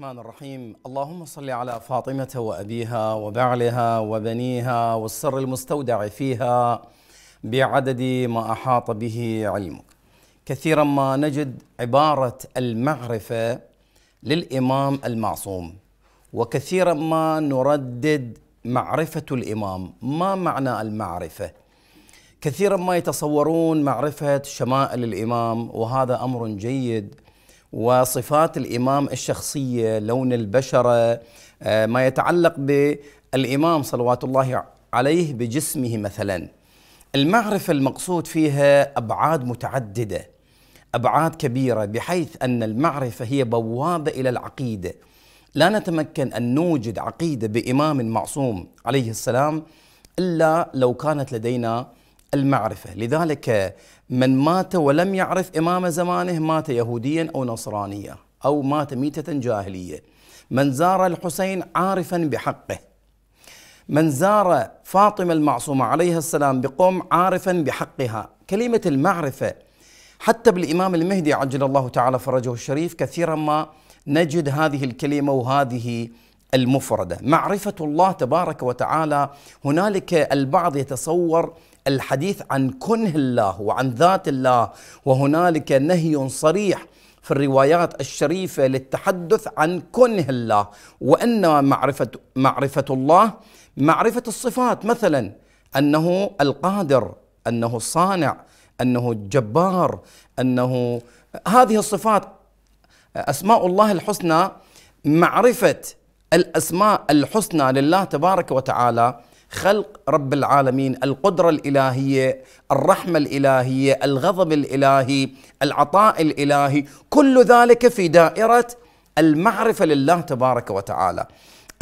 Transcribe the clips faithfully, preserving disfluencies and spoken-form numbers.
الرحمن الرحيم. اللهم صل على فاطمة وأبيها وبعلها وبنيها والسر المستودع فيها بعدد ما أحاط به علمك. كثيرا ما نجد عبارة المعرفة للإمام المعصوم، وكثيرا ما نردد معرفة الإمام، ما معنى المعرفة؟ كثيرا ما يتصورون معرفة شمائل الإمام، وهذا أمر جيد، وصفات الإمام الشخصية، لون البشرة، ما يتعلق بالإمام صلوات الله عليه بجسمه مثلا. المعرفة المقصود فيها أبعاد متعددة، أبعاد كبيرة، بحيث أن المعرفة هي بوابة إلى العقيدة. لا نتمكن أن نوجد عقيدة بإمام معصوم عليه السلام إلا لو كانت لدينا المعرفة. لذلك من مات ولم يعرف إمام زمانه مات يهوديا أو نصرانيا أو مات ميتة جاهلية. من زار الحسين عارفا بحقه، من زار فاطمة المعصومة عليها السلام بقوم عارفا بحقها. كلمة المعرفة حتى بالإمام المهدي عجل الله تعالى فرجه الشريف كثيرا ما نجد هذه الكلمة وهذه المفردة، معرفة الله تبارك وتعالى. هنالك البعض يتصور الحديث عن كنه الله وعن ذات الله، وهنالك نهي صريح في الروايات الشريفة للتحدث عن كنه الله، وإنما معرفة معرفة الله معرفة الصفات، مثلا أنه القادر، أنه الصانع، أنه الجبار، أنه هذه الصفات. أسماء الله الحسنى، معرفة الأسماء الحسنى لله تبارك وتعالى، خلق رب العالمين، القدرة الإلهية، الرحمة الإلهية، الغضب الإلهي، العطاء الإلهي، كل ذلك في دائرة المعرفة لله تبارك وتعالى.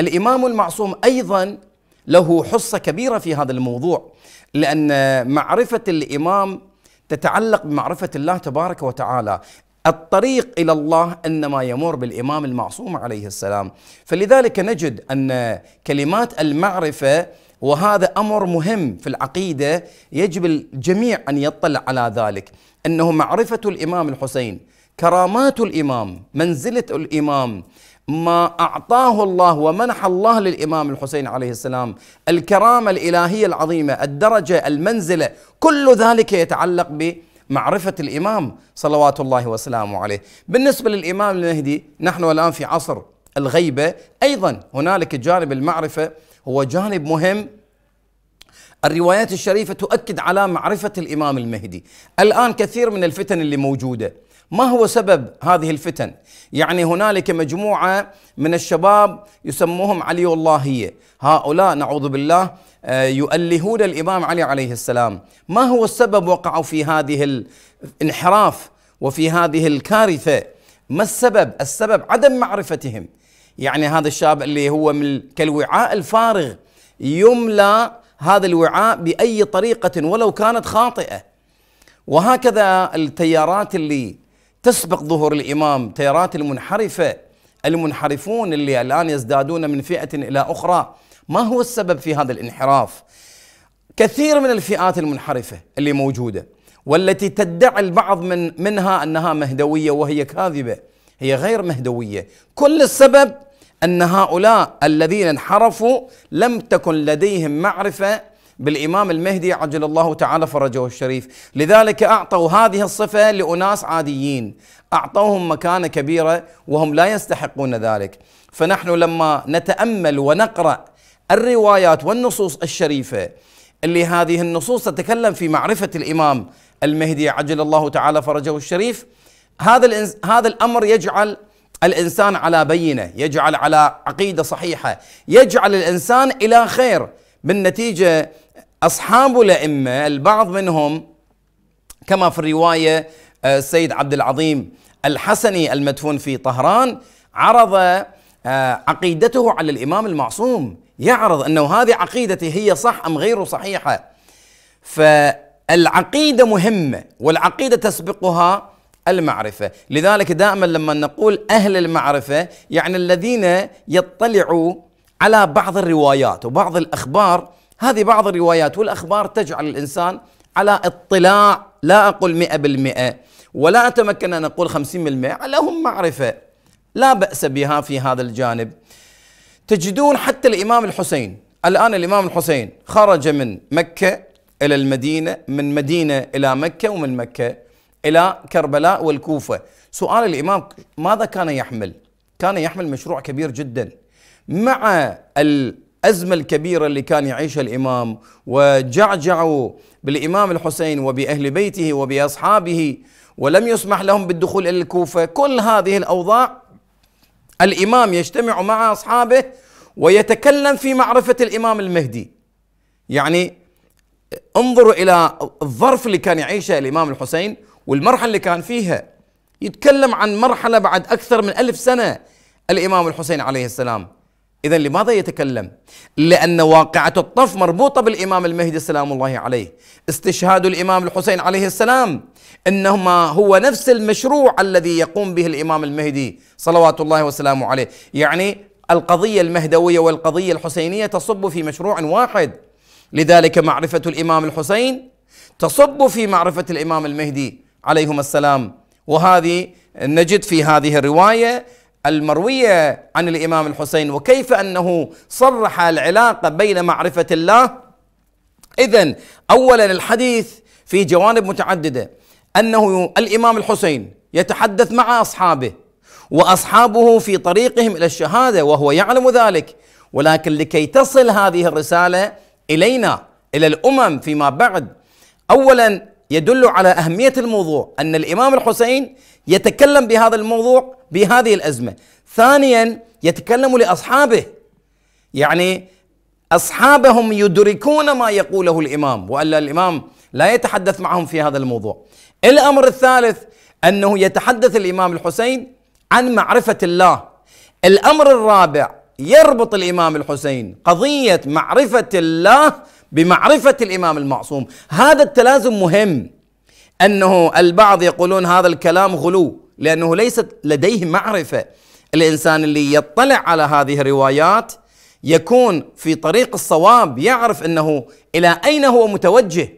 الإمام المعصوم أيضا له حصة كبيرة في هذا الموضوع، لأن معرفة الإمام تتعلق بمعرفة الله تبارك وتعالى. الطريق إلى الله إنما يمر بالإمام المعصوم عليه السلام. فلذلك نجد أن كلمات المعرفة، وهذا أمر مهم في العقيدة، يجب الجميع أن يطلع على ذلك، أنه معرفة الإمام الحسين، كرامات الإمام، منزلة الإمام، ما أعطاه الله ومنح الله للإمام الحسين عليه السلام، الكرامة الإلهية العظيمة، الدرجة، المنزلة، كل ذلك يتعلق ب معرفة الإمام صلوات الله وسلامه عليه. بالنسبة للإمام المهدي، نحن الآن في عصر الغيبة، أيضا هنالك جانب المعرفة هو جانب مهم. الروايات الشريفة تؤكد على معرفة الإمام المهدي. الآن كثير من الفتن اللي موجودة، ما هو سبب هذه الفتن؟ يعني هنالك مجموعة من الشباب يسموهم علي اللهية، هؤلاء نعوذ بالله يؤلهون الإمام علي عليه السلام. ما هو السبب وقعوا في هذه الانحراف وفي هذه الكارثة؟ ما السبب؟ السبب عدم معرفتهم. يعني هذا الشاب اللي هو من كالوعاء الفارغ، يملى هذا الوعاء بأي طريقة ولو كانت خاطئة. وهكذا التيارات اللي تسبق ظهور الإمام، تيارات المنحرفة، المنحرفون اللي الآن يزدادون من فئة إلى أخرى. ما هو السبب في هذا الانحراف؟ كثير من الفئات المنحرفة اللي موجودة والتي تدعي البعض من منها أنها مهدوية وهي كاذبة، هي غير مهدوية. كل السبب أن هؤلاء الذين انحرفوا لم تكن لديهم معرفة بالإمام المهدي عجل الله تعالى فرجه الشريف. لذلك أعطوا هذه الصفة لأناس عاديين، أعطوهم مكانة كبيرة وهم لا يستحقون ذلك. فنحن لما نتأمل ونقرأ الروايات والنصوص الشريفة، اللي هذه النصوص تتكلم في معرفة الإمام المهدي عجل الله تعالى فرجه الشريف، هذا هذا الأمر يجعل الإنسان على بينة، يجعل على عقيدة صحيحة، يجعل الإنسان إلى خير. بالنتيجة أصحاب الأئمة البعض منهم كما في الرواية السيد عبد العظيم الحسني المدفون في طهران عرض عقيدته على الإمام المعصوم، يعرض أنه هذه عقيدتي هي صح أم غير صحيحة. فالعقيدة مهمة، والعقيدة تسبقها المعرفة. لذلك دائما لما نقول أهل المعرفة، يعني الذين يطلعوا على بعض الروايات وبعض الأخبار. هذه بعض الروايات والأخبار تجعل الإنسان على اطلاع، لا أقول مئة بالمئة ولا أتمكن أن أقول خمسين بالمئة، على هم معرفة. لا بأس بها في هذا الجانب. تجدون حتى الإمام الحسين، الآن الإمام الحسين خرج من مكة إلى المدينة، من مدينة إلى مكة، ومن مكة إلى كربلاء والكوفة. سؤال الإمام ماذا كان يحمل؟ كان يحمل مشروع كبير جدا. مع الأزمة الكبيرة اللي كان يعيشها الإمام، وجعجعوا بالإمام الحسين وبأهل بيته وبأصحابه، ولم يسمح لهم بالدخول إلى الكوفة، كل هذه الأوضاع الإمام يجتمع مع أصحابه ويتكلم في معرفة الإمام المهدي. يعني انظروا إلى الظرف اللي كان يعيشه الإمام الحسين والمرحلة اللي كان فيها، يتكلم عن مرحلة بعد أكثر من ألف سنة الإمام الحسين عليه السلام. إذن لماذا يتكلم؟ لأن واقعة الطف مربوطة بالإمام المهدي سلام الله عليه. استشهاد الإمام الحسين عليه السلام إنما هو نفس المشروع الذي يقوم به الإمام المهدي صلوات الله وسلامه عليه. يعني القضية المهدوية والقضية الحسينية تصب في مشروع واحد، لذلك معرفة الإمام الحسين تصب في معرفة الإمام المهدي عليهما السلام. وهذه نجد في هذه الرواية المروية عن الإمام الحسين، وكيف أنه صرح العلاقة بين معرفة الله. إذن أولا الحديث في جوانب متعددة، أنه الإمام الحسين يتحدث مع أصحابه، وأصحابه في طريقهم إلى الشهادة وهو يعلم ذلك، ولكن لكي تصل هذه الرسالة إلينا إلى الأمم فيما بعد. أولا يدل على أهمية الموضوع أن الإمام الحسين يتكلم بهذا الموضوع بهذه الأزمة. ثانيا يتكلم لأصحابه، يعني أصحابهم يدركون ما يقوله الإمام، وألا الإمام لا يتحدث معهم في هذا الموضوع. الأمر الثالث أنه يتحدث الإمام الحسين عن معرفة الله. الأمر الرابع يربط الإمام الحسين قضية معرفة الله بمعرفة الإمام المعصوم. هذا التلازم مهم، أنه البعض يقولون هذا الكلام غلو لأنه ليست لديه معرفة. الإنسان اللي يطلع على هذه الروايات يكون في طريق الصواب، يعرف أنه إلى أين هو متوجه.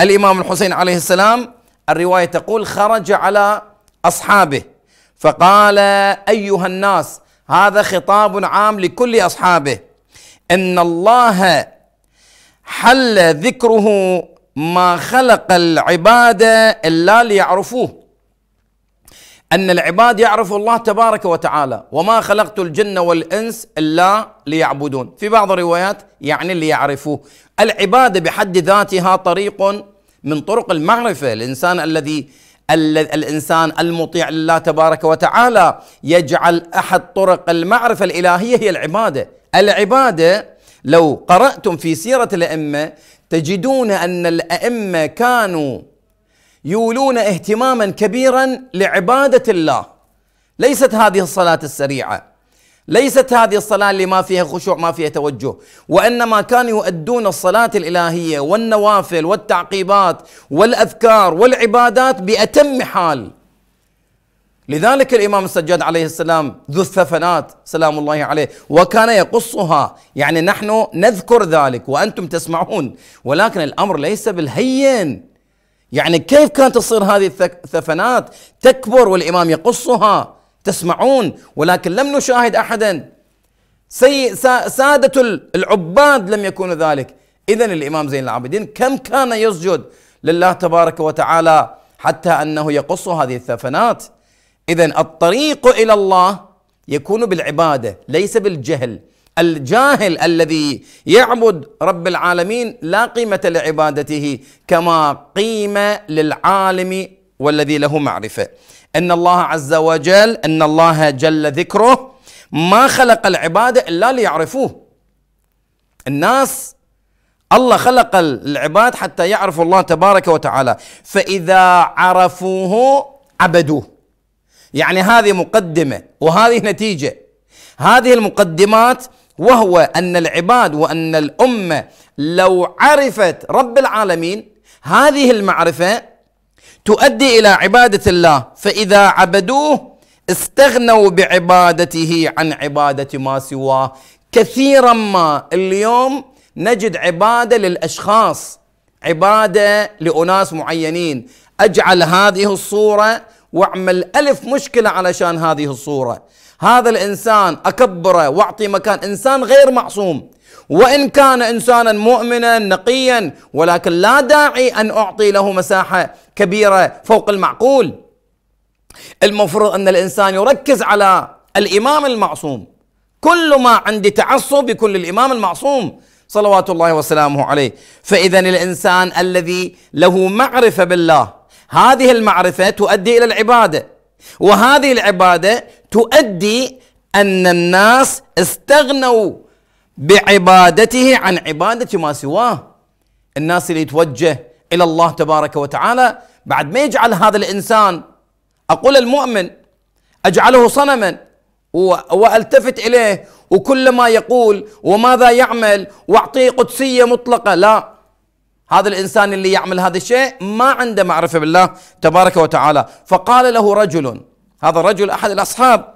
الإمام الحسين عليه السلام الرواية تقول خرج على أصحابه فقال أيها الناس، هذا خطاب عام لكل أصحابه، إن الله حل ذكره ما خلق العباد إلا ليعرفوه، أن العباد يعرفوا الله تبارك وتعالى، وما خلقت الجن والإنس إلا ليعبدون. في بعض الروايات يعني ليعرفوه. العبادة بحد ذاتها طريق من طرق المعرفة. الإنسان الذي الإنسان المطيع لله تبارك وتعالى يجعل أحد طرق المعرفة الإلهية هي العبادة. العبادة لو قرأتم في سيرة الأئمة تجدون أن الأئمة كانوا يولون اهتماما كبيرا لعبادة الله. ليست هذه الصلاة السريعة، ليست هذه الصلاة اللي ما فيها خشوع ما فيها توجه، وإنما كانوا يؤدون الصلاة الإلهية والنوافل والتعقيبات والأذكار والعبادات بأتم حال. لذلك الإمام السجاد عليه السلام ذو الثفنات سلام الله عليه وكان يقصها. يعني نحن نذكر ذلك وأنتم تسمعون، ولكن الأمر ليس بالهين. يعني كيف كانت تصير هذه الثفنات تكبر والإمام يقصها؟ تسمعون، ولكن لم نشاهد أحدا. سادة العباد لم يكونوا ذلك. إذن الإمام زين العابدين كم كان يسجد لله تبارك وتعالى حتى أنه يقص هذه الثفنات. إذن الطريق إلى الله يكون بالعبادة ليس بالجهل. الجاهل الذي يعبد رب العالمين لا قيمة لعبادته كما قيمة للعالم والذي له معرفة. إن الله عز وجل، إن الله جل ذكره، ما خلق العبادة إلا ليعرفوه. الناس الله خلق العباد حتى يعرفوا الله تبارك وتعالى، فإذا عرفوه عبدوه. يعني هذه مقدمة وهذه نتيجة. هذه المقدمات، وهو أن العباد وأن الأمة لو عرفت رب العالمين هذه المعرفة تؤدي إلى عبادة الله، فإذا عبدوه استغنوا بعبادته عن عبادة ما سواه. كثيرا ما اليوم نجد عبادة للأشخاص، عبادة لأناس معينين، أجعل هذه الصورة واعمل ألف مشكلة علشان هذه الصورة. هذا الإنسان أكبره واعطي مكان إنسان غير معصوم، وإن كان إنسانا مؤمنا نقيا، ولكن لا داعي أن أعطي له مساحة كبيرة فوق المعقول. المفروض أن الإنسان يركز على الإمام المعصوم. كل ما عندي تعصب يكون للإمام المعصوم صلوات الله وسلامه عليه. فإذا الإنسان الذي له معرفة بالله، هذه المعرفة تؤدي إلى العبادة، وهذه العبادة تؤدي أن الناس استغنوا بعبادته عن عبادة ما سواه. الناس اللي يتوجه إلى الله تبارك وتعالى، بعد ما يجعل هذا الإنسان، أقول المؤمن أجعله صنما وألتفت إليه وكل ما يقول وماذا يعمل وأعطيه قدسية مطلقة، لا. هذا الإنسان اللي يعمل هذا الشيء ما عنده معرفة بالله تبارك وتعالى. فقال له رجل، هذا الرجل أحد الأصحاب،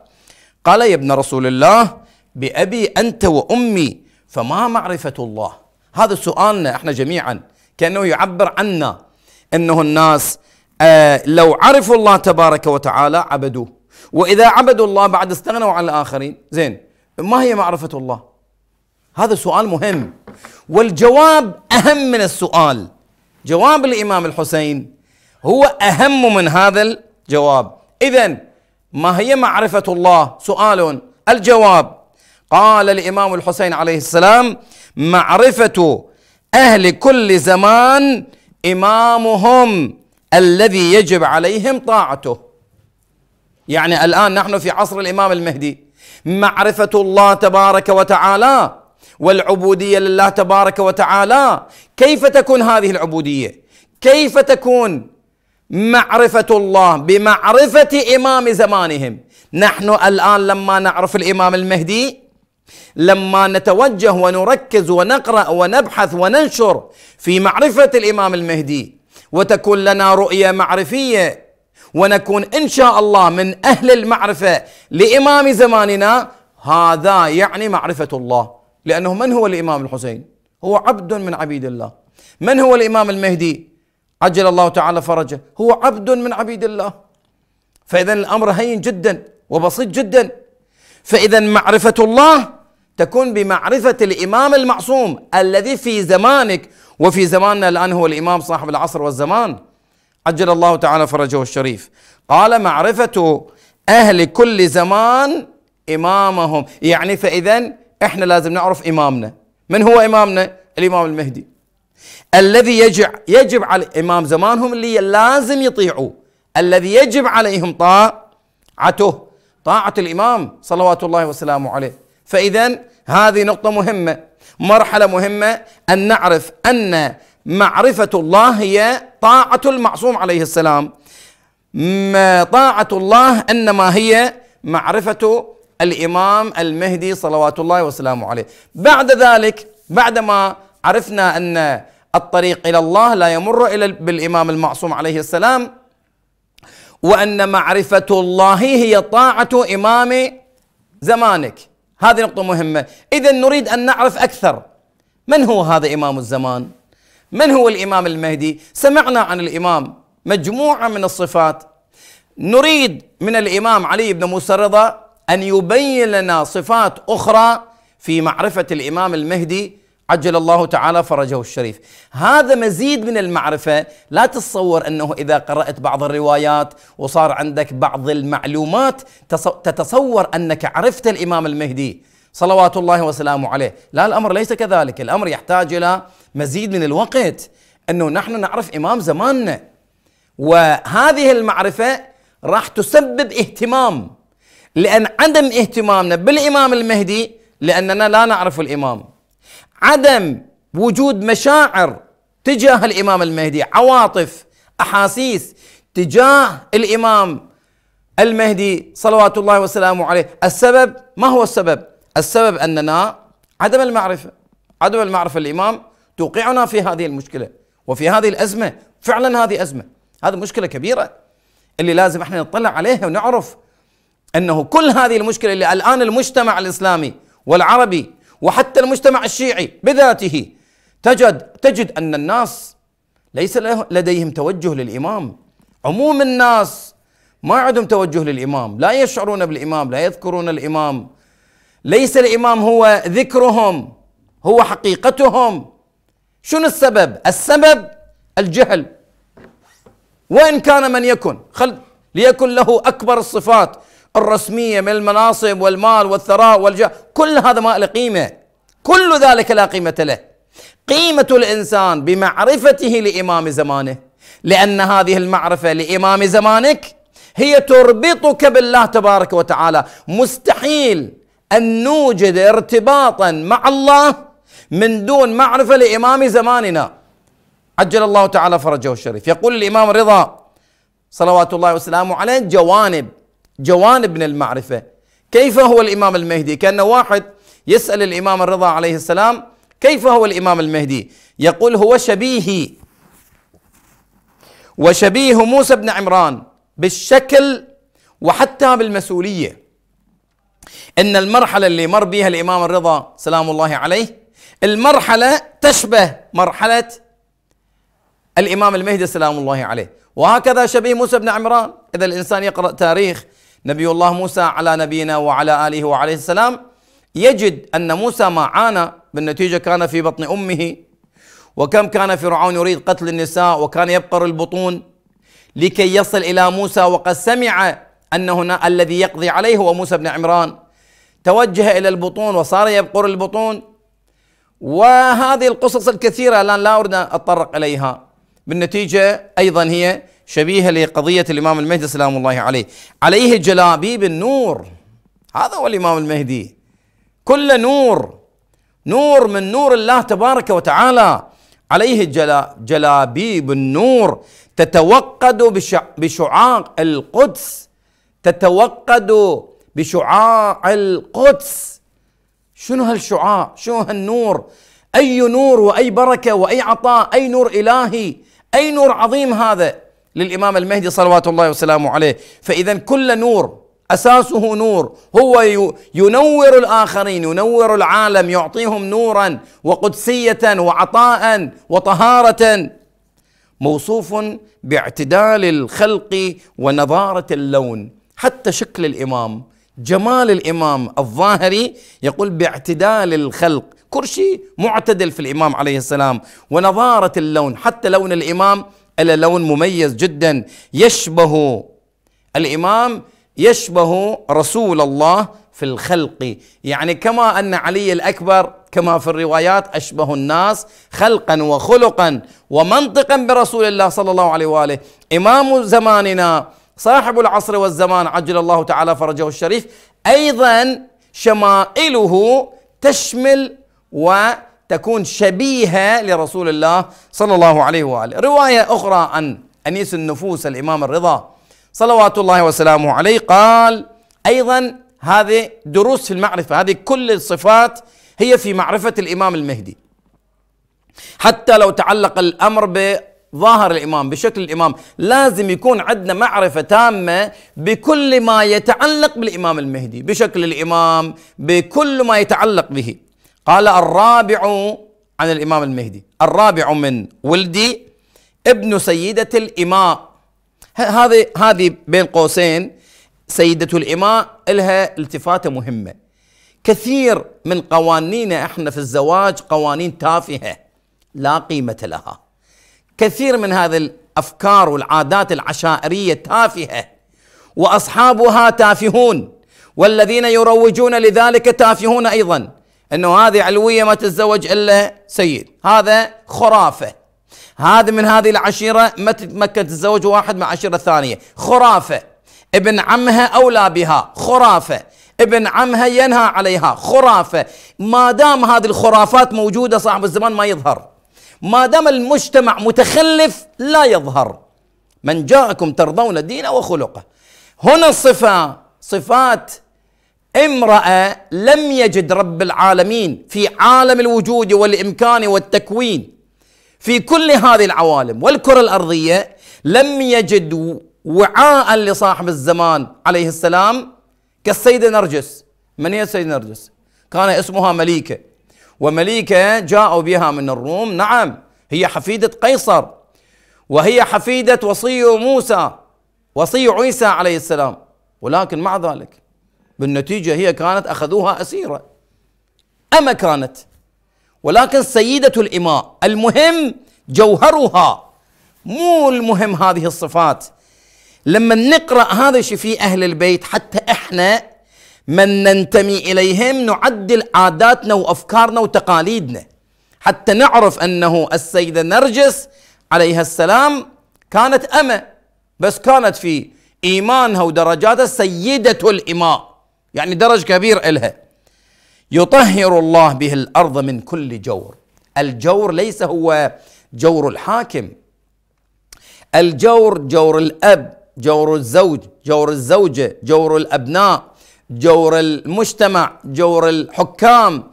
قال: يا ابن رسول الله، بأبي أنت وأمي فما معرفة الله؟ هذا سؤالنا احنا جميعا، كأنه يعبر عنا أنه الناس آه لو عرفوا الله تبارك وتعالى عبدوه، وإذا عبدوا الله بعد استغنوا عن الآخرين. زين، ما هي معرفة الله؟ هذا سؤال مهم، والجواب أهم من السؤال. جواب الإمام الحسين هو أهم من هذا الجواب. إذن ما هي معرفة الله؟ سؤال. الجواب قال الإمام الحسين عليه السلام: معرفة أهل كل زمان إمامهم الذي يجب عليهم طاعته. يعني الآن نحن في عصر الإمام المهدي، معرفة الله تبارك وتعالى والعبودية لله تبارك وتعالى. كيف تكون هذه العبودية؟ كيف تكون معرفة الله؟ بمعرفة إمام زمانهم. نحن الآن لما نعرف الإمام المهدي، لما نتوجه ونركز ونقرأ ونبحث وننشر في معرفة الإمام المهدي، وتكون لنا رؤية معرفية، ونكون إن شاء الله من أهل المعرفة لإمام زماننا، هذا يعني معرفة الله. لأنه من هو الإمام الحسين؟ هو عبد من عبيد الله. من هو الإمام المهدي عجل الله تعالى فرجه؟ هو عبد من عبيد الله. فإذا الأمر هين جدا وبسيط جدا. فإذا معرفة الله تكون بمعرفة الإمام المعصوم الذي في زمانك وفي زماننا الآن هو الإمام صاحب العصر والزمان عجل الله تعالى فرجه الشريف. قال: معرفة أهل كل زمان إمامهم. يعني فإذا احنا لازم نعرف إمامنا. من هو إمامنا؟ الإمام المهدي الذي يجب يجب على إمام زمانهم اللي لازم يطيعوا، الذي يجب عليهم طاعته، طاعة الإمام صلوات الله وسلامه عليه. فإذا هذه نقطة مهمة، مرحلة مهمة، أن نعرف أن معرفة الله هي طاعة المعصوم عليه السلام. ما طاعة الله إنما هي معرفة الإمام المهدي صلوات الله وسلامه عليه. بعد ذلك، بعدما عرفنا أن الطريق إلى الله لا يمر إلا بالإمام المعصوم عليه السلام، وأن معرفة الله هي طاعة إمام زمانك، هذه نقطة مهمة. إذا نريد أن نعرف أكثر من هو هذا إمام الزمان، من هو الإمام المهدي. سمعنا عن الإمام مجموعة من الصفات. نريد من الإمام علي بن موسى الرضا أن يبين لنا صفات أخرى في معرفة الإمام المهدي عجل الله تعالى فرجه الشريف. هذا مزيد من المعرفة. لا تتصور أنه إذا قرأت بعض الروايات وصار عندك بعض المعلومات تتصور أنك عرفت الإمام المهدي صلوات الله وسلامه عليه. لا، الأمر ليس كذلك. الأمر يحتاج إلى مزيد من الوقت، أنه نحن نعرف إمام زماننا. وهذه المعرفة راح تسبب اهتمام، لأن عدم اهتمامنا بالإمام المهدي لأننا لا نعرف الإمام، عدم وجود مشاعر تجاه الإمام المهدي، عواطف، أحاسيس تجاه الإمام المهدي صلوات الله وسلامه عليه. السبب، ما هو السبب؟ السبب أننا عدم المعرفة. عدم المعرفة للإمام توقعنا في هذه المشكلة وفي هذه الأزمة. فعلا هذه أزمة، هذه مشكلة كبيرة اللي لازم احنا نطلع عليها ونعرف أنه كل هذه المشكلة اللي الآن المجتمع الإسلامي والعربي وحتى المجتمع الشيعي بذاته تجد تجد أن الناس ليس لديهم توجه للإمام. عموم الناس ما عندهم توجه للإمام، لا يشعرون بالإمام، لا يذكرون الإمام. ليس الإمام هو ذكرهم، هو حقيقتهم. شنو السبب؟ السبب الجهل، وإن كان من يكن، خل ليكن له أكبر الصفات الرسمية من المناصب والمال والثراء والجاه، كل هذا ما له قيمة، كل ذلك لا قيمة له. قيمة الإنسان بمعرفته لإمام زمانه، لأن هذه المعرفة لإمام زمانك هي تربطك بالله تبارك وتعالى. مستحيل أن نوجد ارتباطا مع الله من دون معرفة لإمام زماننا عجل الله تعالى فرجه الشريف. يقول الإمام رضا صلوات الله وسلامه عليه جوانب جوانب من المعرفة. كيف هو الإمام المهدي؟ كأن واحد يسأل الإمام الرضا عليه السلام كيف هو الإمام المهدي؟ يقول هو شبيهي وشبيه موسى بن عمران بالشكل وحتى بالمسؤولية. إن المرحلة اللي مر بها الإمام الرضا سلام الله عليه المرحلة تشبه مرحلة الإمام المهدي سلام الله عليه، وهكذا شبيه موسى بن عمران. إذا الإنسان يقرأ تاريخ نبي الله موسى على نبينا وعلى آله وعليه السلام يجد أن موسى ما عانى بالنتيجة كان في بطن أمه، وكم كان فرعون يريد قتل النساء وكان يبقر البطون لكي يصل إلى موسى، وقد سمع أن هنا الذي يقضي عليه هو موسى بن عمران، توجه إلى البطون وصار يبقر البطون. وهذه القصص الكثيرة الآن لا أريد أن أتطرق إليها. بالنتيجة أيضا هي شبيهة لقضية الإمام المهدي سلام الله عليه. عليه جلابيب النور، هذا هو الإمام المهدي، كل نور، نور من نور الله تبارك وتعالى. عليه جلابيب النور تتوقد بشعاع القدس، تتوقد بشعاع القدس. شنو هالشعاع؟ شنو هالنور؟ أي نور وأي بركة وأي عطاء، أي نور إلهي، أي نور عظيم هذا للإمام المهدي صلوات الله وسلامه عليه. فإذا كل نور أساسه نور، هو ينور الآخرين، ينور العالم، يعطيهم نورا وقدسية وعطاء وطهارة. موصوف باعتدال الخلق ونضارة اللون، حتى شكل الإمام، جمال الإمام الظاهري يقول باعتدال الخلق، كل شيء معتدل في الإمام عليه السلام. ونضارة اللون، حتى لون الإمام له لون مميز جدا، يشبه الإمام يشبه رسول الله في الخلق. يعني كما أن علي الأكبر كما في الروايات أشبه الناس خلقا وخلقا ومنطقا برسول الله صلى الله عليه وآله. إمام زماننا صاحب العصر والزمان عجل الله تعالى فرجه الشريف أيضا شمائله تشمل وتكون شبيهة لرسول الله صلى الله عليه وآله. رواية أخرى عن أنيس النفوس الإمام الرضا صلوات الله وسلامه عليه قال أيضا هذه دروس في المعرفة، هذه كل الصفات هي في معرفة الإمام المهدي. حتى لو تعلق الأمر بظاهر الإمام بشكل الإمام، لازم يكون عندنا معرفة تامة بكل ما يتعلق بالإمام المهدي، بشكل الإمام، بكل ما يتعلق به. قال الرابع عن الإمام المهدي، الرابع من ولدي ابن سيدة الإماء. هذه هذه بين قوسين سيدة الإماء لها التفاتة مهمة. كثير من قوانيننا احنا في الزواج قوانين تافهة لا قيمة لها، كثير من هذه الأفكار والعادات العشائرية تافهة، وأصحابها تافهون، والذين يروجون لذلك تافهون أيضا. أنه هذه علوية ما تتزوج إلا سيد، هذا خرافة. هذا من هذه العشيرة ما تتمكن تتزوج واحد مع عشيرة ثانية، خرافة. ابن عمها أولى بها، خرافة. ابن عمها ينهى عليها، خرافة. ما دام هذه الخرافات موجودة صاحب الزمان ما يظهر، ما دام المجتمع متخلف لا يظهر. من جاءكم ترضون دينه وخلقه. هنا الصفة صفات امرأة لم يجد رب العالمين في عالم الوجود والإمكان والتكوين، في كل هذه العوالم والكرة الأرضية لم يجد وعاء لصاحب الزمان عليه السلام كالسيدة نرجس. من هي السيدة نرجس؟ كان اسمها مليكة، ومليكة جاءوا بها من الروم. نعم، هي حفيدة قيصر، وهي حفيدة وصي موسى، وصي عيسى عليه السلام، ولكن مع ذلك بالنتيجة هي كانت أخذوها أسيرة، أما كانت، ولكن سيدة الإماء. المهم جوهرها، مو المهم هذه الصفات. لما نقرأ هذا شيء في أهل البيت حتى إحنا من ننتمي إليهم نعدل عاداتنا وأفكارنا وتقاليدنا حتى نعرف أنه السيدة نرجس عليها السلام كانت أمة، بس كانت في إيمانها ودرجاتها سيدة الإماء، يعني درج كبير إلها. يطهر الله به الأرض من كل جور. الجور ليس هو جور الحاكم، الجور جور الأب، جور الزوج، جور الزوجة، جور الأبناء، جور المجتمع، جور الحكام.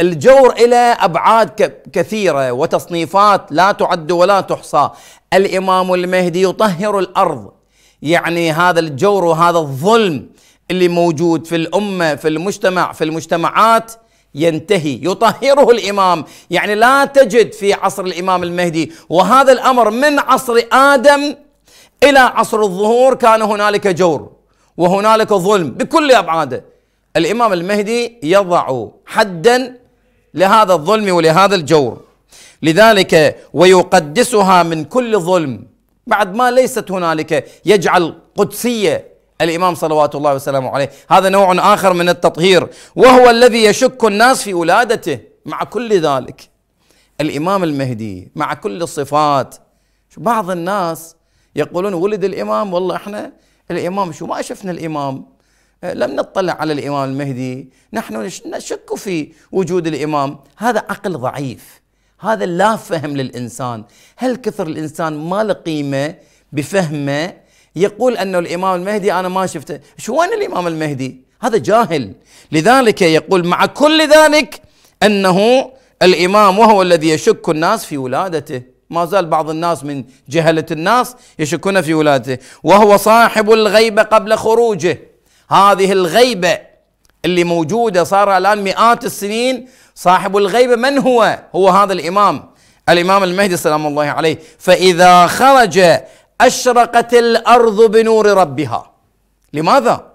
الجور إلى أبعاد كثيرة وتصنيفات لا تعد ولا تحصى. الإمام المهدي يطهر الأرض، يعني هذا الجور وهذا الظلم اللي موجود في الأمة في المجتمع في المجتمعات ينتهي، يطهره الإمام. يعني لا تجد في عصر الإمام المهدي، وهذا الأمر من عصر آدم إلى عصر الظهور كان هنالك جور وهنالك ظلم بكل أبعاده. الإمام المهدي يضع حدا لهذا الظلم ولهذا الجور. لذلك ويقدسها من كل ظلم، بعد ما ليست هنالك، يجعل قدسية الإمام صلوات الله وسلامه عليه. هذا نوع آخر من التطهير، وهو الذي يشك الناس في ولادته. مع كل ذلك الإمام المهدي مع كل الصفات، بعض الناس يقولون ولد الإمام، والله احنا الإمام شو ما شفنا الإمام، لم نطلع على الإمام المهدي، نحن نشك في وجود الإمام. هذا عقل ضعيف، هذا لا فهم للإنسان. هل كثر الإنسان ما له قيمة بفهمه يقول أنه الإمام المهدي أنا ما شفته، شو وين الإمام المهدي؟ هذا جاهل. لذلك يقول مع كل ذلك أنه الإمام، وهو الذي يشك الناس في ولادته. ما زال بعض الناس من جهلة الناس يشكون في ولادته. وهو صاحب الغيبة قبل خروجه. هذه الغيبة اللي موجودة صار الآن مئات السنين، صاحب الغيبة من هو؟ هو هذا الإمام، الإمام المهدي سلام الله عليه. فإذا خرج أشرقت الأرض بنور ربها. لماذا؟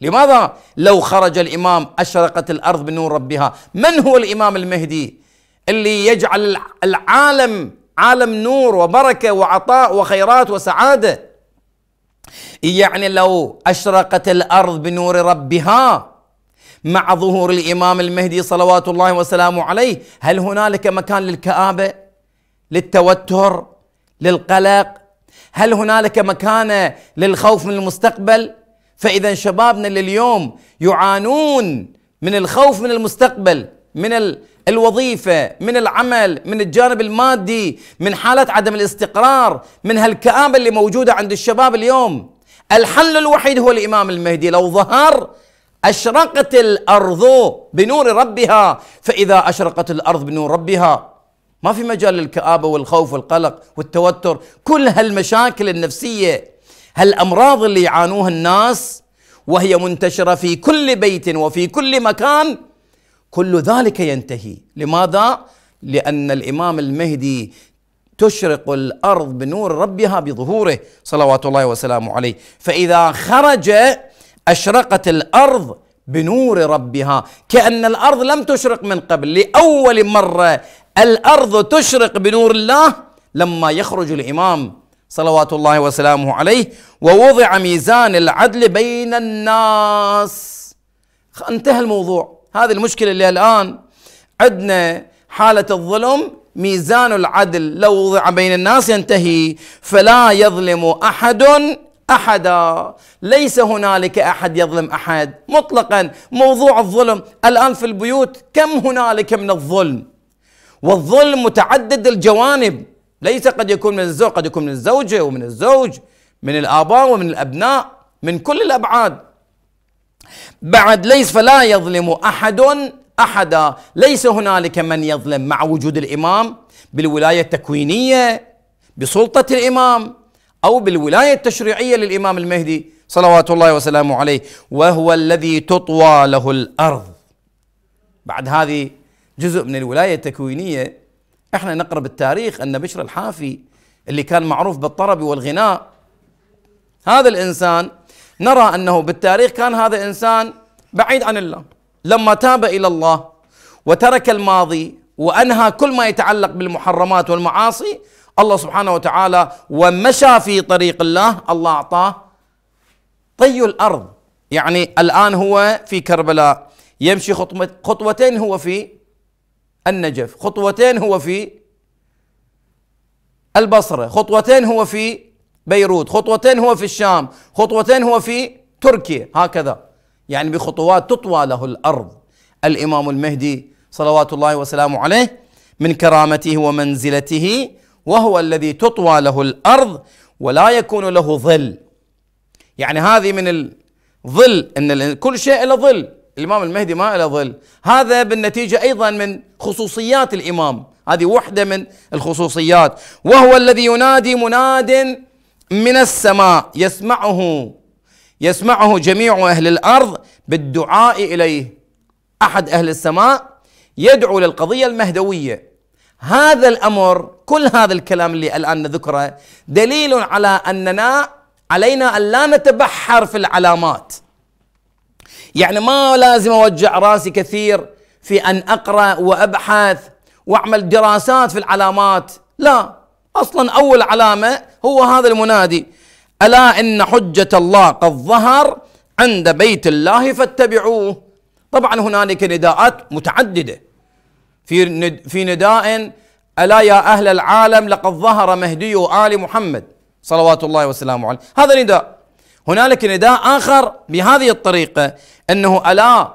لماذا لو خرج الإمام أشرقت الأرض بنور ربها؟ من هو الإمام المهدي اللي يجعل العالم عالم نور وبركة وعطاء وخيرات وسعادة؟ يعني لو أشرقت الأرض بنور ربها مع ظهور الإمام المهدي صلوات الله وسلامه عليه، هل هنالك مكان للكآبة؟ للتوتر؟ للقلق؟ هل هنالك مكانة للخوف من المستقبل؟ فإذا شبابنا لليوم يعانون من الخوف من المستقبل، من الوظيفة، من العمل، من الجانب المادي، من حالة عدم الاستقرار، من هالكآبة اللي موجودة عند الشباب اليوم. الحل الوحيد هو الإمام المهدي. لو ظهر أشرقت الأرض بنور ربها، فإذا أشرقت الأرض بنور ربها ما في مجال للكآبة والخوف والقلق والتوتر. كل هالمشاكل النفسية، هالأمراض اللي يعانوها الناس وهي منتشرة في كل بيت وفي كل مكان، كل ذلك ينتهي. لماذا؟ لأن الإمام المهدي تشرق الأرض بنور ربها بظهوره صلوات الله وسلامه عليه. فإذا خرج أشرقت الأرض بنور ربها، كأن الأرض لم تشرق من قبل. لأول مرة الأرض تشرق بنور الله لما يخرج الإمام صلوات الله وسلامه عليه. ووضع ميزان العدل بين الناس، انتهى الموضوع. هذه المشكلة اللي الآن عندنا، حالة الظلم. ميزان العدل لو وضع بين الناس ينتهي. فلا يظلم أحد أحدا، ليس هنالك أحد يظلم أحد مطلقا. موضوع الظلم الآن في البيوت كم هنالك من الظلم، والظلم متعدد الجوانب. ليس قد يكون من الزوج، قد يكون من الزوجة ومن الزوج، من الآباء ومن الأبناء، من كل الأبعاد. بعد ليس فلا يظلم أحد أحدا، ليس هنالك من يظلم مع وجود الإمام بالولاية التكوينية بسلطة الإمام أو بالولاية التشريعية للإمام المهدي صلوات الله وسلامه عليه. وهو الذي تطوى له الأرض. بعد هذه جزء من الولاية التكوينية. احنا نقرأ بالتاريخ أن بشر الحافي اللي كان معروف بالطرب والغناء هذا الإنسان نرى أنه بالتاريخ كان هذا إنسان بعيد عن الله، لما تاب إلى الله وترك الماضي وأنهى كل ما يتعلق بالمحرمات والمعاصي، الله سبحانه وتعالى ومشى في طريق الله، الله أعطاه طي الأرض. يعني الآن هو في كربلاء يمشي خطوتين هو في النجف، خطوتين هو في البصرة، خطوتين هو في بيروت، خطوتين هو في الشام، خطوتين هو في تركيا، هكذا يعني بخطوات تطوى له الأرض. الإمام المهدي صلوات الله وسلامه عليه من كرامته ومنزلته وهو الذي تطوى له الأرض ولا يكون له ظل. يعني هذه من الظل، أن كل شيء له ظل، الإمام المهدي ما له ظل. هذا بالنتيجة أيضا من خصوصيات الإمام، هذه وحدة من الخصوصيات. وهو الذي ينادي مناد من السماء يسمعه يسمعه جميع أهل الأرض بالدعاء إليه. أحد أهل السماء يدعو للقضية المهدوية. هذا الأمر، كل هذا الكلام اللي الآن نذكره دليل على أننا علينا أن لا نتبحر في العلامات. يعني ما لازم أوجع راسي كثير في أن أقرأ وأبحث وأعمل دراسات في العلامات، لا، أصلا أول علامة هو هذا المنادي: ألا إن حجة الله قد ظهر عند بيت الله فاتبعوه. طبعا هنالك نداءات متعددة، في في نداء: ألا يا أهل العالم لقد ظهر مهدي آل محمد صلوات الله وسلامه عليه، هذا نداء. هنالك نداء آخر بهذه الطريقة، أنه ألا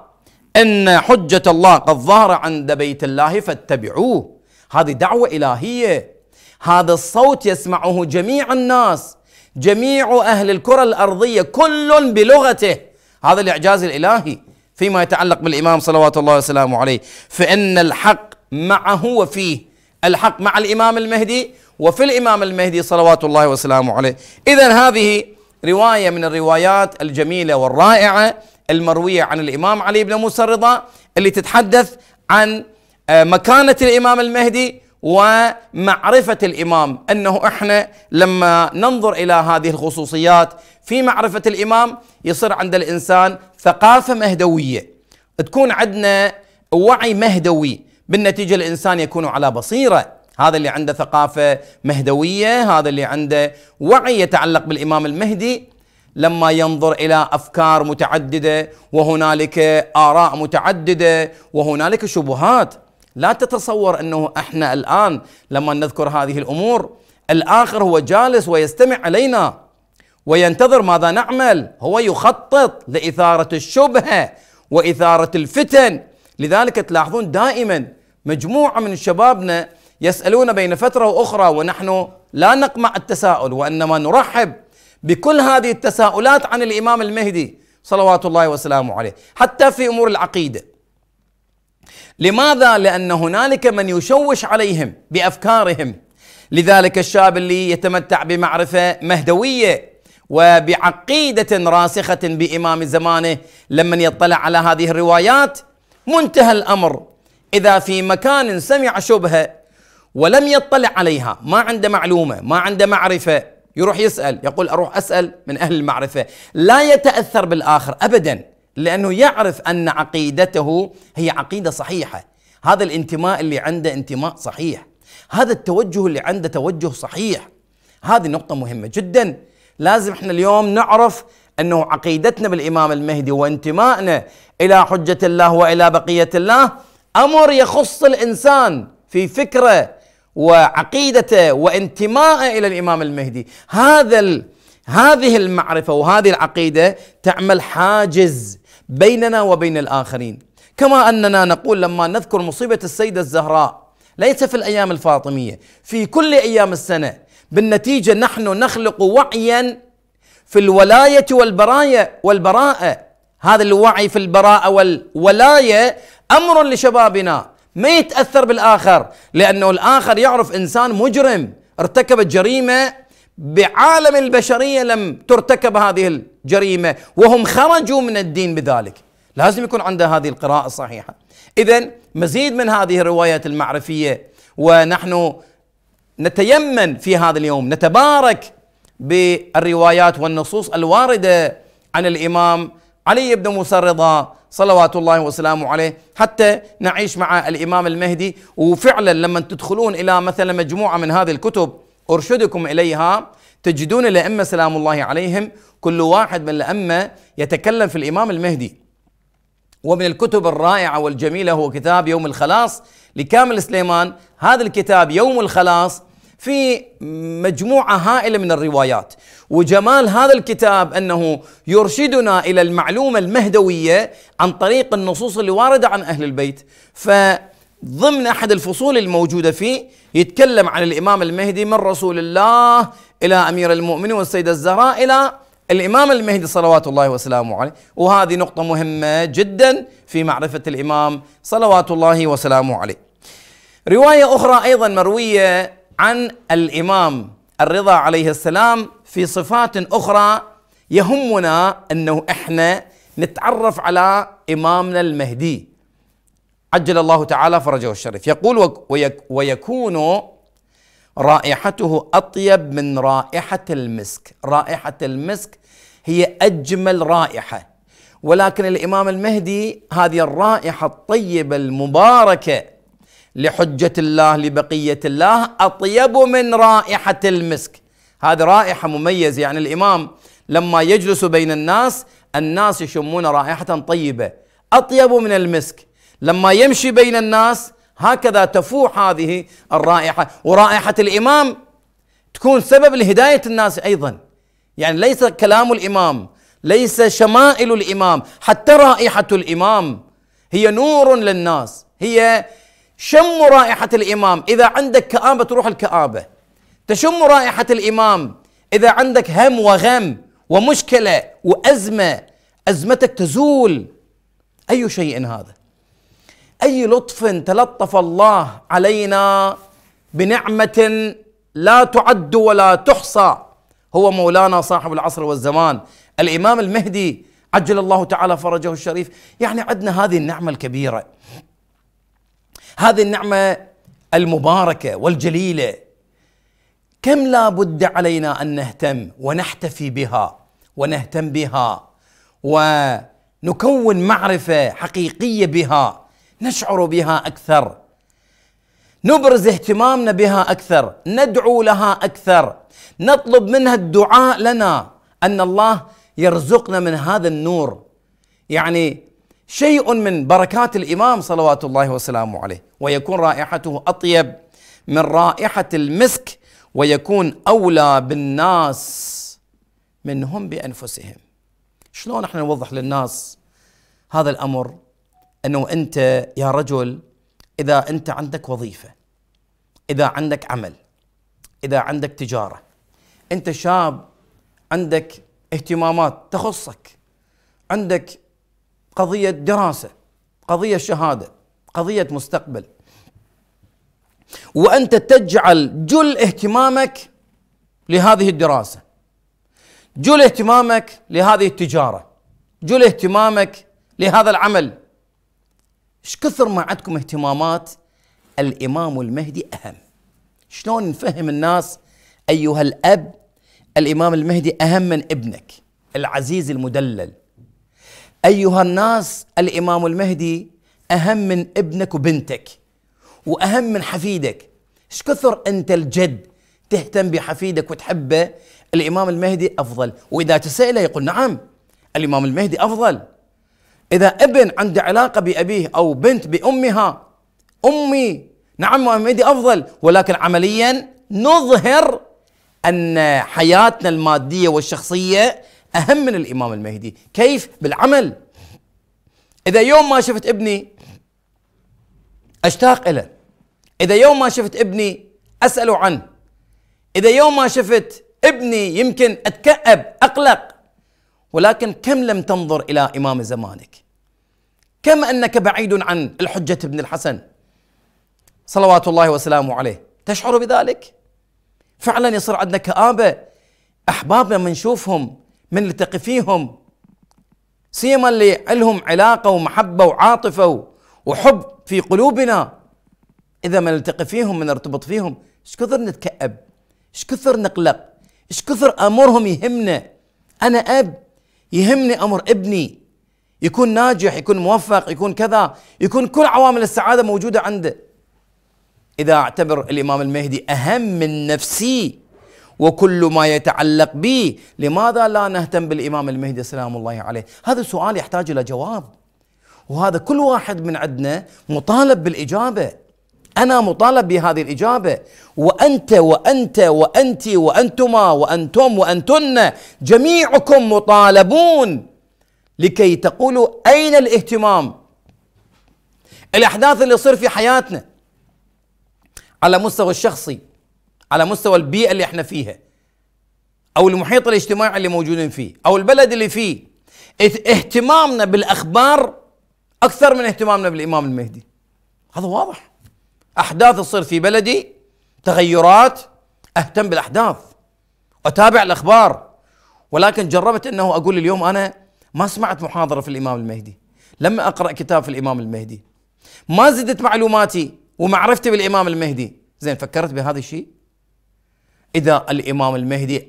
إن حجة الله قد ظهر عند بيت الله فاتبعوه. هذه دعوة إلهية، هذا الصوت يسمعه جميع الناس، جميع أهل الكرة الأرضية، كل بلغته. هذا الإعجاز الإلهي فيما يتعلق بالإمام صلوات الله وسلامه عليه. فإن الحق معه وفيه، الحق مع الإمام المهدي وفي الإمام المهدي صلوات الله وسلامه عليه. إذن هذه رواية من الروايات الجميلة والرائعة المروية عن الإمام علي بن موسى الرضا، اللي تتحدث عن مكانة الإمام المهدي ومعرفة الإمام، أنه إحنا لما ننظر إلى هذه الخصوصيات في معرفة الإمام يصير عند الإنسان ثقافة مهدوية، تكون عندنا وعي مهدوي، بالنتيجة الإنسان يكون على بصيرة. هذا اللي عنده ثقافة مهدوية، هذا اللي عنده وعي يتعلق بالإمام المهدي، لما ينظر إلى أفكار متعددة وهنالك آراء متعددة وهنالك شبهات، لا تتصور أنه إحنا الآن لما نذكر هذه الأمور الآخر هو جالس ويستمع علينا وينتظر ماذا نعمل، هو يخطط لإثارة الشبهة وإثارة الفتن. لذلك تلاحظون دائما مجموعة من شبابنا يسألون بين فترة وأخرى، ونحن لا نقمع التساؤل وإنما نرحب بكل هذه التساؤلات عن الإمام المهدي صلوات الله وسلامه عليه، حتى في أمور العقيدة. لماذا؟ لأن هنالك من يشوش عليهم بأفكارهم. لذلك الشاب اللي يتمتع بمعرفة مهدوية وبعقيدة راسخة بإمام زمانه، لمن يطلع على هذه الروايات منتهى الأمر. إذا في مكان سمع شبهة ولم يطلع عليها، ما عنده معلومة، ما عنده معرفة، يروح يسأل، يقول أروح أسأل من أهل المعرفة، لا يتأثر بالآخر أبداً، لأنه يعرف أن عقيدته هي عقيدة صحيحة. هذا الانتماء اللي عنده انتماء صحيح، هذا التوجه اللي عنده توجه صحيح. هذه نقطة مهمة جدا، لازم احنا اليوم نعرف أنه عقيدتنا بالإمام المهدي وانتمائنا إلى حجة الله وإلى بقية الله أمر يخص الإنسان في فكره وعقيدته وانتمائه إلى الإمام المهدي. هذا ال هذه المعرفة وهذه العقيدة تعمل حاجز بيننا وبين الآخرين، كما أننا نقول لما نذكر مصيبة السيدة الزهراء ليس في الأيام الفاطمية، في كل أيام السنة. بالنتيجة نحن نخلق وعيا في الولاية والبراية والبراءة. هذا الوعي في البراءة والولاية أمر لشبابنا، ما يتأثر بالآخر، لأنه الآخر يعرف إنسان مجرم ارتكب جريمة بعالم البشرية لم ترتكب هذه الجريمة، وهم خرجوا من الدين بذلك. لازم يكون عنده هذه القراءة الصحيحة. إذن مزيد من هذه الروايات المعرفية، ونحن نتيمن في هذا اليوم، نتبارك بالروايات والنصوص الواردة عن الإمام علي بن موسى الرضا صلوات الله وسلامه عليه، حتى نعيش مع الإمام المهدي. وفعلا لما تدخلون إلى مثلا مجموعة من هذه الكتب أرشدكم إليها تجدون الأئمة سلام الله عليهم كل واحد من الأئمة يتكلم في الإمام المهدي. ومن الكتب الرائعة والجميلة هو كتاب يوم الخلاص لكامل سليمان. هذا الكتاب يوم الخلاص في مجموعة هائلة من الروايات، وجمال هذا الكتاب أنه يرشدنا إلى المعلومة المهدوية عن طريق النصوص اللي واردة عن أهل البيت. فضمن أحد الفصول الموجودة فيه يتكلم عن الإمام المهدي من رسول الله إلى أمير المؤمنين والسيدة الزهراء إلى الإمام المهدي صلوات الله وسلامه عليه. وهذه نقطة مهمة جدا في معرفة الإمام صلوات الله وسلامه عليه. رواية أخرى أيضا مروية عن الإمام الرضا عليه السلام في صفات أخرى يهمنا أنه إحنا نتعرف على إمامنا المهدي عجل الله تعالى فرجه الشريف. يقول ويكون رائحته أطيب من رائحة المسك. رائحة المسك هي أجمل رائحة، ولكن الإمام المهدي هذه الرائحة الطيبة المباركة لحجة الله لبقية الله أطيب من رائحة المسك. هذه رائحة مميزة، يعني الإمام لما يجلس بين الناس الناس يشمون رائحة طيبة أطيب من المسك. لما يمشي بين الناس هكذا تفوح هذه الرائحة. ورائحة الإمام تكون سبب لهداية الناس أيضا، يعني ليس كلام الإمام، ليس شمائل الإمام، حتى رائحة الإمام هي نور للناس. هي شم رائحة الإمام، إذا عندك كآبة تروح الكآبة، تشم رائحة الإمام. إذا عندك هم وغم ومشكلة وأزمة أزمتك تزول. أي شيء هذا؟ أي لطف تلطف الله علينا بنعمة لا تعد ولا تحصى. هو مولانا صاحب العصر والزمان الإمام المهدي عجل الله تعالى فرجه الشريف. يعني عندنا هذه النعمة الكبيرة، هذه النعمة المباركة والجليلة، كم لا بد علينا أن نهتم ونحتفي بها ونهتم بها ونكون معرفة حقيقية بها، نشعر بها أكثر، نبرز اهتمامنا بها أكثر، ندعو لها أكثر، نطلب منها الدعاء لنا أن الله يرزقنا من هذا النور. يعني شيء من بركات الإمام صلوات الله وسلامه عليه. ويكون رائحته أطيب من رائحة المسك ويكون أولى بالناس منهم بأنفسهم. شلون احنا نوضح للناس هذا الأمر؟ أنه أنت يا رجل إذا أنت عندك وظيفة، إذا عندك عمل، إذا عندك تجارة، أنت شاب عندك اهتمامات تخصك، عندك قضية دراسة، قضية شهادة، قضية مستقبل، وأنت تجعل جل اهتمامك لهذه الدراسة، جل اهتمامك لهذه التجارة، جل اهتمامك لهذا العمل. ايش كثر ما عندكم اهتمامات، الإمام المهدي أهم. شلون نفهم الناس أيها الأب الإمام المهدي أهم من ابنك العزيز المدلل؟ أيها الناس الإمام المهدي أهم من ابنك وبنتك وأهم من حفيدك. ايش كثر أنت الجد تهتم بحفيدك وتحبه، الإمام المهدي أفضل. وإذا تسأله يقول نعم الإمام المهدي أفضل. إذا ابن عنده علاقة بأبيه أو بنت بأمها، أمي نعم المهدي أفضل. ولكن عمليا نظهر أن حياتنا المادية والشخصية أهم من الإمام المهدي. كيف؟ بالعمل. إذا يوم ما شفت ابني أشتاق له، إذا يوم ما شفت ابني أسأله عنه، إذا يوم ما شفت ابني يمكن أتكأب أقلق. ولكن كم لم تنظر إلى إمام زمانك، كم أنك بعيد عن الحجة ابن الحسن صلوات الله وسلامه عليه. تشعر بذلك؟ فعلا يصير عندنا كآبة. أحبابنا من نشوفهم، من نلتقي فيهم، سيما اللي لهم علاقة ومحبة وعاطفة وحب في قلوبنا، إذا ما نلتقي فيهم ما نرتبط فيهم ايش كثر نتكأب، ايش كثر نقلق، ايش كثر امرهم يهمنا. انا اب يهمني امر ابني يكون ناجح، يكون موفق، يكون كذا، يكون كل عوامل السعاده موجوده عنده. اذا اعتبر الامام المهدي اهم من نفسي وكل ما يتعلق به، لماذا لا نهتم بالامام المهدي سلام الله عليه؟ هذا السؤال يحتاج الى جواب، وهذا كل واحد من عندنا مطالب بالاجابه. انا مطالب بهذه الاجابه، وانت وانت وانت وانتما وانتم وانتن جميعكم مطالبون لكي تقولوا اين الاهتمام. الاحداث اللي تصير في حياتنا على مستوى الشخصي، على مستوى البيئة اللي احنا فيها، أو المحيط الاجتماعي اللي موجودين فيه، أو البلد اللي فيه، اهتمامنا بالأخبار أكثر من اهتمامنا بالإمام المهدي. هذا واضح. أحداث تصير في بلدي، تغيرات، أهتم بالأحداث، أتابع الأخبار. ولكن جربت أنه أقول اليوم أنا ما سمعت محاضرة في الإمام المهدي، لما أقرأ كتاب في الإمام المهدي، ما زدت معلوماتي ومعرفتي بالإمام المهدي. زين، فكرت بهذا الشيء؟ إذا الإمام المهدي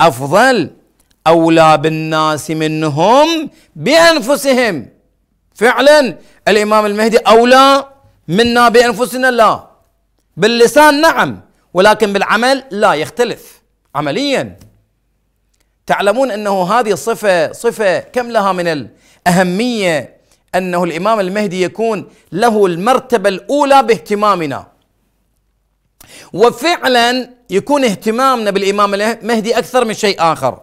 أفضل، أولى بالناس منهم بأنفسهم. فعلا الإمام المهدي أولى منا بأنفسنا؟ لا. باللسان نعم، ولكن بالعمل لا، يختلف عمليا. تعلمون أنه هذه صفة صفة كم لها من الأهمية، أنه الإمام المهدي يكون له المرتبة الأولى باهتمامنا، وفعلا يكون اهتمامنا بالإمام المهدي أكثر من شيء آخر.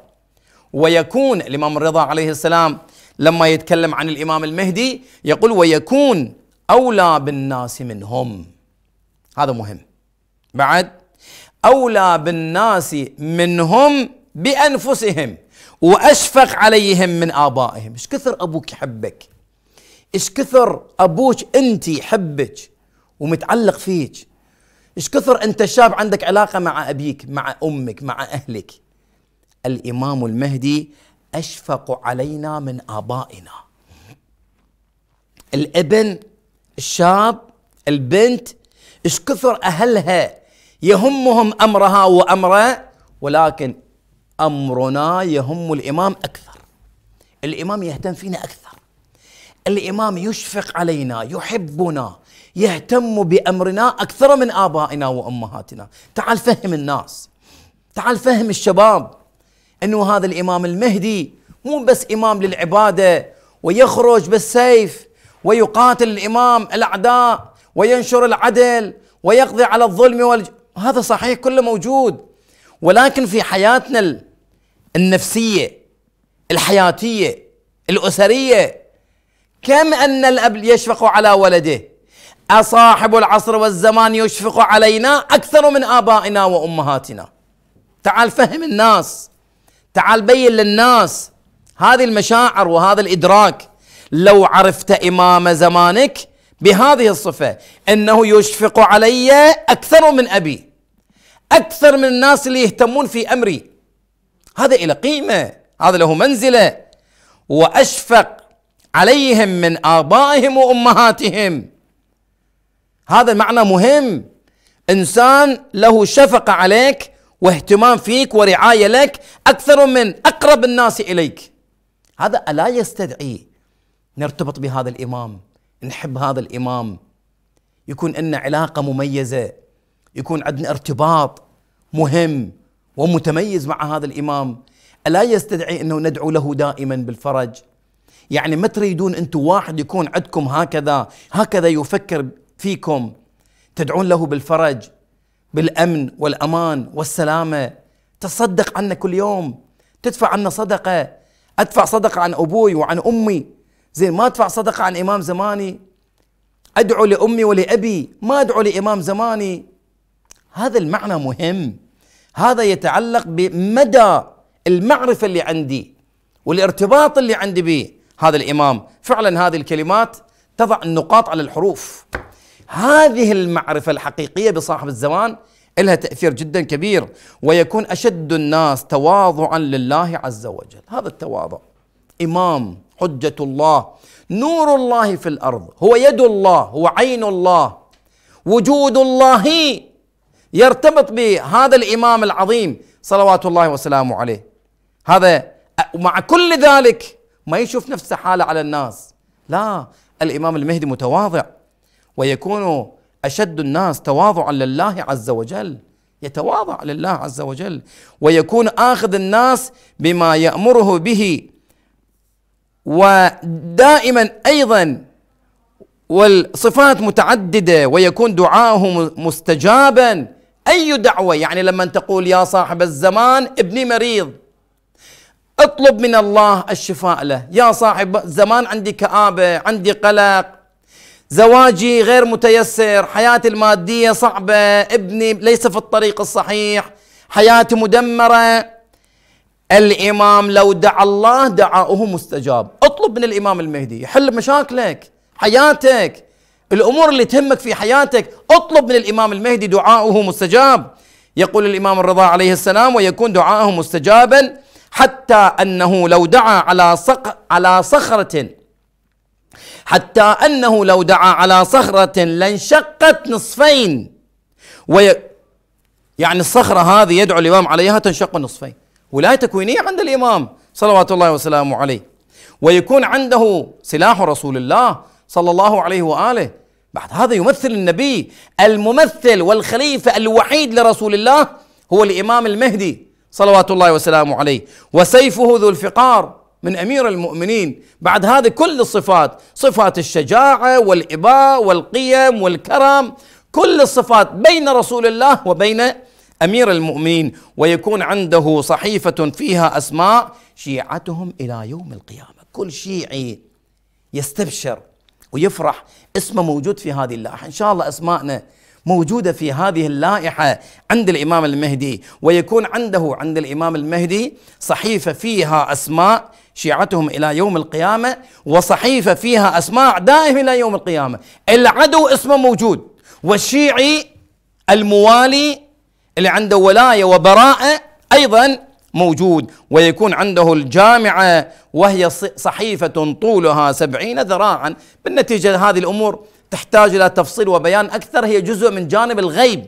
ويكون الإمام الرضا عليه السلام لما يتكلم عن الإمام المهدي يقول ويكون أولى بالناس منهم. هذا مهم. بعد أولى بالناس منهم بأنفسهم وأشفق عليهم من آبائهم. إيش كثر أبوك يحبك، إيش كثر أبوك أنت يحبك ومتعلق فيك، إيش كثر أنت شاب عندك علاقة مع أبيك، مع أمك، مع أهلك. الإمام المهدي أشفق علينا من آبائنا. الابن، الشاب، البنت، إيش كثر أهلها يهمهم أمرها وأمره، ولكن أمرنا يهم الإمام أكثر. الإمام يهتم فينا أكثر، الإمام يشفق علينا، يحبنا، يهتم بأمرنا أكثر من آبائنا وأمهاتنا. تعال فهم الناس، تعال فهم الشباب أنه هذا الإمام المهدي مو بس إمام للعبادة ويخرج بالسيف ويقاتل الإمام الأعداء وينشر العدل ويقضي على الظلم والج... هذا صحيح كله موجود، ولكن في حياتنا النفسية، الحياتية، الأسرية، كم أن الأب يشفق على ولده. أصاحب العصر والزمان يشفق علينا أكثر من آبائنا وأمهاتنا. تعال فهم الناس، تعال بين للناس هذه المشاعر وهذا الإدراك. لو عرفت إمام زمانك بهذه الصفة، إنه يشفق علي أكثر من أبي، أكثر من الناس اللي يهتمون في أمري، هذا إلى قيمة، هذا له منزلة. وأشفق عليهم من آبائهم وأمهاتهم. هذا معنى مهم. إنسان له شفقة عليك واهتمام فيك ورعاية لك أكثر من أقرب الناس إليك. هذا ألا يستدعي نرتبط بهذا الإمام، نحب هذا الإمام، يكون لنا علاقة مميزة، يكون عندنا ارتباط مهم ومتميز مع هذا الإمام. ألا يستدعي أنه ندعو له دائما بالفرج؟ يعني ما تريدون أنتم واحد يكون عندكم هكذا هكذا يفكر فيكم، تدعون له بالفرج، بالأمن والأمان والسلامة. تصدق عنا كل يوم، تدفع عنا صدقة. أدفع صدقة عن أبوي وعن أمي، زين ما أدفع صدقة عن إمام زماني. أدعو لأمي ولأبي، ما أدعو لإمام زماني. هذا المعنى مهم. هذا يتعلق بمدى المعرفة اللي عندي والارتباط اللي عندي به هذا الإمام. فعلا هذه الكلمات تضع النقاط على الحروف. هذه المعرفة الحقيقية بصاحب الزمان لها تأثير جدا كبير. ويكون أشد الناس تواضعا لله عز وجل. هذا التواضع، إمام حجة الله، نور الله في الأرض، هو يد الله، هو عين الله، وجود الله يرتبط بهذا الإمام العظيم. صلوات الله وسلامه عليه. هذا ومع كل ذلك ما يشوف نفسه حاله على الناس، لا، الإمام المهدي متواضع ويكون أشد الناس تواضعا لله عز وجل، يتواضع لله عز وجل ويكون آخذ الناس بما يأمره به، ودائما أيضا والصفات متعددة ويكون دعاءه مستجابا. أي دعوة؟ يعني لما تقول يا صاحب الزمان ابني مريض اطلب من الله الشفاء له، يا صاحب الزمان عندي كآبة، عندي قلق، زواجي غير متيسر، حياتي المادية صعبة، ابني ليس في الطريق الصحيح، حياتي مدمرة. الإمام لو دعا الله دعاؤه مستجاب. اطلب من الإمام المهدي يحل مشاكلك، حياتك، الأمور اللي تهمك في حياتك، اطلب من الإمام المهدي دعاؤه مستجاب. يقول الإمام الرضا عليه السلام ويكون دعاؤه مستجابا حتى أنه لو دعا على صخ على صخرة حتى أنه لو دعا على صخرة لانشقت نصفين، وي يعني الصخرة هذه يدعو الإمام عليها تنشق نصفين. ولاية تكوينية عند الإمام صلوات الله وسلامه عليه، ويكون عنده سلاح رسول الله صلى الله عليه وآله. بعد هذا يمثل النبي، الممثل والخليفة الوحيد لرسول الله هو الإمام المهدي صلوات الله وسلامه عليه، وسيفه ذو الفقار من أمير المؤمنين. بعد هذا كل الصفات، صفات الشجاعة والإباء والقيم والكرم، كل الصفات بين رسول الله وبين أمير المؤمنين. ويكون عنده صحيفة فيها أسماء شيعتهم إلى يوم القيامة. كل شيعي يستبشر ويفرح اسمه موجود في هذه اللائحة. إن شاء الله أسماءنا موجودة في هذه اللائحة عند الإمام المهدي. ويكون عنده عند الإمام المهدي صحيفة فيها أسماء شيعتهم إلى يوم القيامة، وصحيفة فيها أسماء أعدائهم إلى يوم القيامة. العدو اسمه موجود، والشيعي الموالي اللي عنده ولاية وبراءة أيضا موجود. ويكون عنده الجامعة وهي صحيفة طولها سبعين ذراعا. بالنتيجة هذه الأمور تحتاج إلى تفصيل وبيان أكثر، هي جزء من جانب الغيب،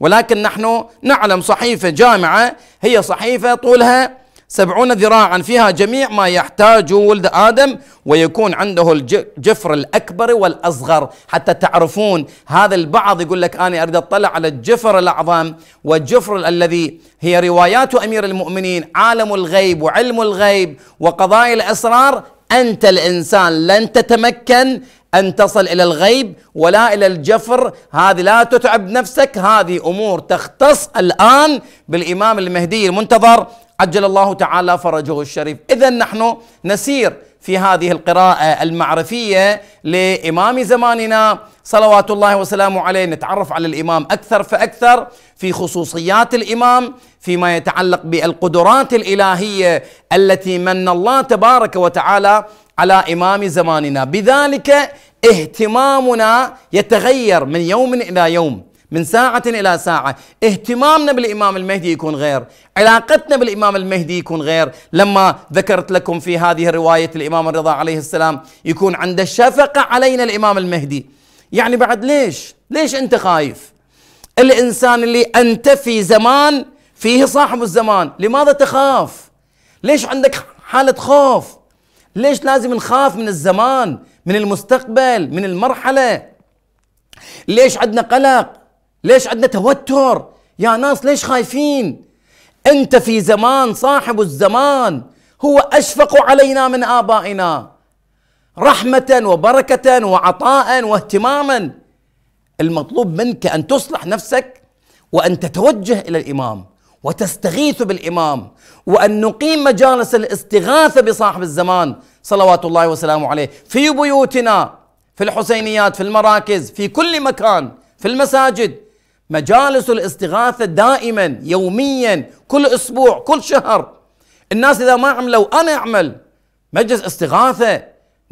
ولكن نحن نعلم صحيفة جامعة هي صحيفة طولها سبعون ذراعا فيها جميع ما يحتاج ولد آدم. ويكون عنده الجفر الأكبر والأصغر، حتى تعرفون هذا البعض يقول لك أنا أريد أطلع على الجفر الأعظم والجفر الذي هي روايات أمير المؤمنين، عالم الغيب وعلم الغيب وقضايا الأسرار. أنت الإنسان لن تتمكن أن تصل إلى الغيب ولا إلى الجفر، هذه لا تتعب نفسك، هذه أمور تختص الآن بالإمام المهدي المنتظر عجل الله تعالى فرجه الشريف. إذا نحن نسير في هذه القراءة المعرفية لإمام زماننا صلوات الله وسلامه عليه، نتعرف على الإمام أكثر فأكثر في خصوصيات الإمام، فيما يتعلق بالقدرات الإلهية التي من الله تبارك وتعالى على إمام زماننا. بذلك اهتمامنا يتغير من يوم إلى يوم، من ساعة إلى ساعة. اهتمامنا بالإمام المهدي يكون غير، علاقتنا بالإمام المهدي يكون غير. لما ذكرت لكم في هذه الرواية الإمام الرضا عليه السلام يكون عنده شفقة علينا الإمام المهدي. يعني بعد ليش ليش أنت خايف؟ الإنسان اللي أنت في زمان فيه صاحب الزمان، لماذا تخاف؟ ليش عندك حالة خوف؟ ليش لازم نخاف من الزمان، من المستقبل، من المرحلة؟ ليش عندنا قلق؟ ليش عندنا توتر؟ يا ناس ليش خايفين؟ أنت في زمان، صاحب الزمان هو أشفق علينا من آبائنا رحمة وبركة وعطاء واهتماما. المطلوب منك أن تصلح نفسك وأن تتوجه إلى الإمام وتستغيث بالإمام، وأن نقيم مجالس الاستغاثة بصاحب الزمان صلوات الله وسلامه عليه في بيوتنا، في الحسينيات، في المراكز، في كل مكان، في المساجد. مجالس الاستغاثة دائما، يوميا، كل أسبوع، كل شهر. الناس إذا ما عملوا أنا أعمل مجلس استغاثة،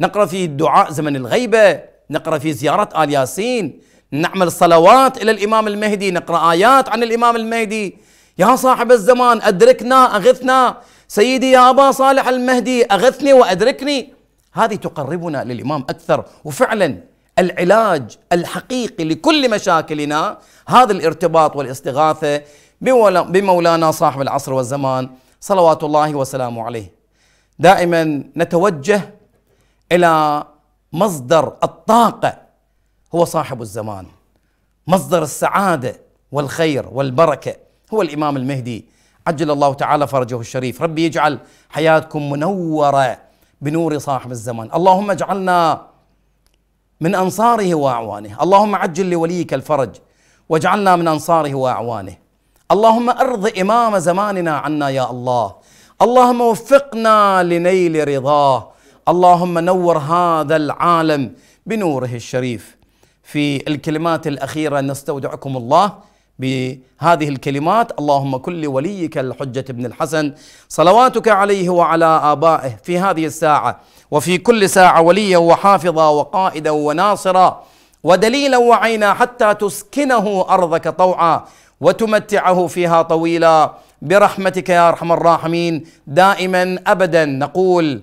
نقرأ فيه الدعاء زمن الغيبة، نقرأ فيه زيارة آل ياسين، نعمل صلوات إلى الإمام المهدي، نقرأ آيات عن الإمام المهدي. يا صاحب الزمان أدركنا أغثنا، سيدي يا أبا صالح المهدي أغثني وأدركني. هذه تقربنا للإمام أكثر. وفعلا العلاج الحقيقي لكل مشاكلنا هذا الارتباط والاستغاثة بمولانا صاحب العصر والزمان صلوات الله وسلامه عليه. دائما نتوجه إلى مصدر الطاقة هو صاحب الزمان، مصدر السعادة والخير والبركة هو الإمام المهدي عجل الله تعالى فرجه الشريف. ربي يجعل حياتكم منورة بنور صاحب الزمان، اللهم اجعلنا من أنصاره وأعوانه، اللهم عجل لوليك الفرج واجعلنا من أنصاره وأعوانه، اللهم أرض إمام زماننا عنا يا الله، اللهم وفقنا لنيل رضاه، اللهم نور هذا العالم بنوره الشريف. في الكلمات الأخيرة نستودعكم الله بهذه الكلمات: اللهم كن لوليك الحجة بن الحسن صلواتك عليه وعلى آبائه في هذه الساعة وفي كل ساعة وليا وحافظا وقائدا وناصرا ودليلا وعينا، حتى تسكنه أرضك طوعا وتمتعه فيها طويلا برحمتك يا أرحم الراحمين، دائما أبدا. نقول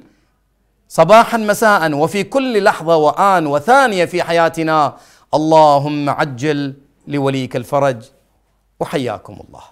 صباحا مساء وفي كل لحظة وآن وثانية في حياتنا: اللهم عجل لوليك الفرج، وحياكم الله.